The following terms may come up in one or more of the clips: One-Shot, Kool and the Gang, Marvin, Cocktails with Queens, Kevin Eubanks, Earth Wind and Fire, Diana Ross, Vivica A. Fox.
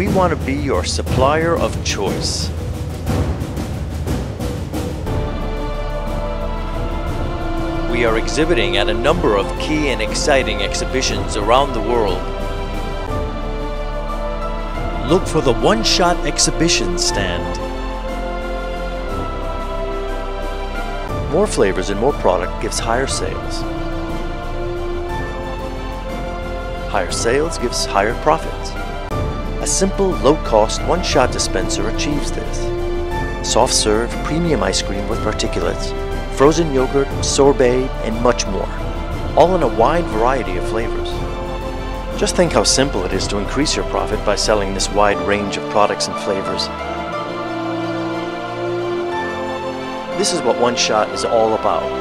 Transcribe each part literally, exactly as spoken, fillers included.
We want to be your supplier of choice. We are exhibiting at a number of key and exciting exhibitions around the world. Look for the One-Shot exhibition stand. More flavors and more product gives higher sales. Higher sales gives higher profits. A simple, low-cost One-Shot dispenser achieves this. Soft serve, premium ice cream with particulates, frozen yogurt, sorbet, and much more, all in a wide variety of flavors. Just think how simple it is to increase your profit by selling this wide range of products and flavors. This is what One-Shot is all about.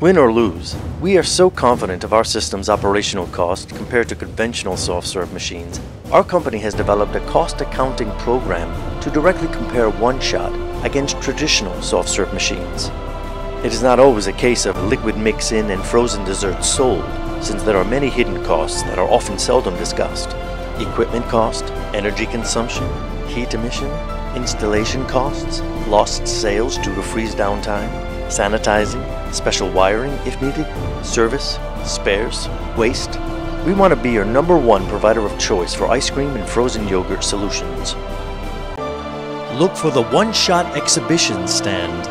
Win or lose, we are so confident of our system's operational cost compared to conventional soft-serve machines. Our company has developed a cost accounting program to directly compare One-Shot against traditional soft-serve machines. It is not always a case of liquid mix-in and frozen desserts sold, since there are many hidden costs that are often seldom discussed. Equipment cost, energy consumption, heat emission, installation costs, lost sales due to freeze downtime, sanitizing, special wiring if needed, service, spares, waste. We want to be your number one provider of choice for ice cream and frozen yogurt solutions. Look for the One-Shot exhibition stand.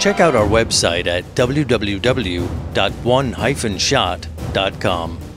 Check out our website at w w w dot one dash shot dot com.